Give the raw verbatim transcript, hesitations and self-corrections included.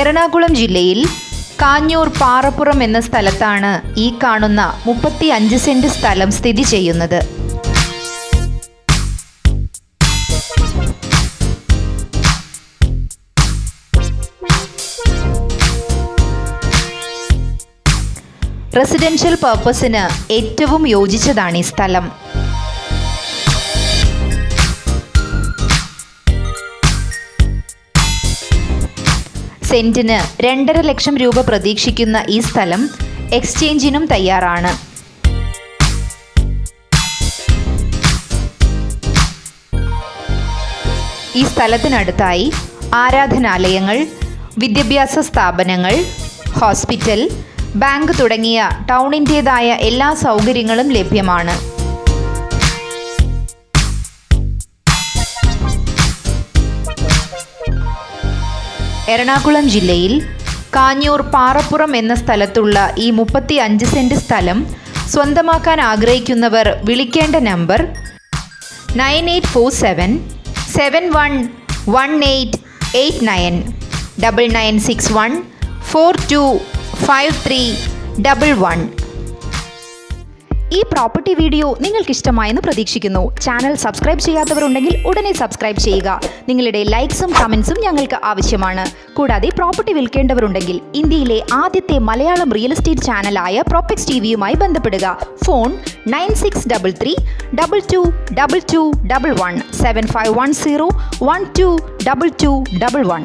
എറണാകുളം ജില്ലയിൽ കാഞ്ഞൂർ പാറപ്പുറം എന്ന സ്ഥലത്താണ് ഈ കാണുന്ന മുപ്പത്തിയഞ്ച് സെന്റ് സ്ഥലം സ്ഥിതി ചെയ്യുന്നത്. റെസിഡൻഷ്യൽ പർപ്പസിന് ഏറ്റവും യോജിച്ചതാണ് ഈ സ്ഥലം. സെന്റിന് രണ്ടര ലക്ഷം രൂപ പ്രതീക്ഷിക്കുന്ന ഈ സ്ഥലം എക്സ്ചേഞ്ചിനും തയ്യാറാണ്. ഈ സ്ഥലത്തിനടുത്തായി ആരാധനാലയങ്ങൾ, വിദ്യാഭ്യാസ സ്ഥാപനങ്ങൾ, ഹോസ്പിറ്റൽ, ബാങ്ക് തുടങ്ങിയ ടൗണിൻ്റേതായ എല്ലാ സൗകര്യങ്ങളും ലഭ്യമാണ്. എറണാകുളം ജില്ലയിൽ കാഞ്ഞൂർ പാറപ്പുറം എന്ന സ്ഥലത്തുള്ള ഈ മുപ്പത്തി അഞ്ച് സെൻറ് സ്ഥലം സ്വന്തമാക്കാൻ ആഗ്രഹിക്കുന്നവർ വിളിക്കേണ്ട number nine eight four seven seven one one eight eight nine double nine six one four two five three double one. ഈ പ്രോപ്പർട്ടി വീഡിയോ നിങ്ങൾക്കിഷ്ടമായെന്ന് പ്രതീക്ഷിക്കുന്നു. ചാനൽ സബ്സ്ക്രൈബ് ചെയ്യാത്തവരുണ്ടെങ്കിൽ ഉടനെ സബ്സ്ക്രൈബ് ചെയ്യുക. നിങ്ങളുടെ ലൈക്സും കമൻസും ഞങ്ങൾക്ക് ആവശ്യമാണ്. കൂടാതെ പ്രോപ്പർട്ടി വിൽക്കേണ്ടവരുണ്ടെങ്കിൽ ഇന്ത്യയിലെ ആദ്യത്തെ മലയാളം റിയൽ എസ്റ്റേറ്റ് ചാനലായ പ്രോപ്പക്സ് ടി വിയുമായി ബന്ധപ്പെടുക. Phone nine six double three double two double two double one seven five one zero one two double two double one.